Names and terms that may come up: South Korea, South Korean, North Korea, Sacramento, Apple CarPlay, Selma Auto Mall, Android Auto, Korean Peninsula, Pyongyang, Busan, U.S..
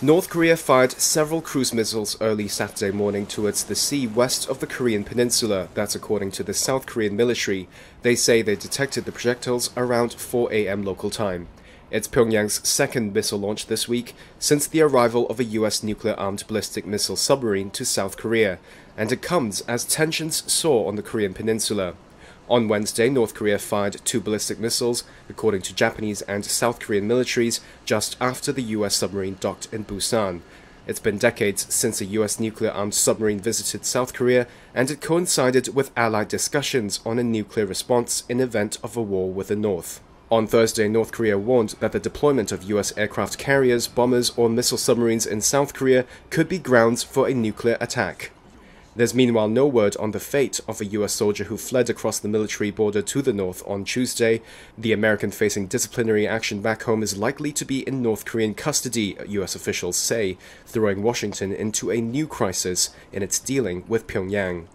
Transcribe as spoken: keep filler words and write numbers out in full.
North Korea fired several cruise missiles early Saturday morning towards the sea west of the Korean Peninsula, that's according to the South Korean military. They say they detected the projectiles around four a m local time. It's Pyongyang's second missile launch this week since the arrival of a U S nuclear-armed ballistic missile submarine to South Korea, and it comes as tensions soar on the Korean Peninsula. On Wednesday, North Korea fired two ballistic missiles, according to Japanese and South Korean militaries, just after the U S submarine docked in Busan. It's been decades since a U S nuclear-armed submarine visited South Korea, and it coincided with Allied discussions on a nuclear response in event of a war with the North. On Thursday, North Korea warned that the deployment of U S aircraft carriers, bombers, or missile submarines in South Korea could be grounds for a nuclear attack. There's meanwhile no word on the fate of a U S soldier who fled across the military border to the north on Tuesday. The American facing disciplinary action back home is likely to be in North Korean custody, U S officials say, throwing Washington into a new crisis in its dealing with Pyongyang.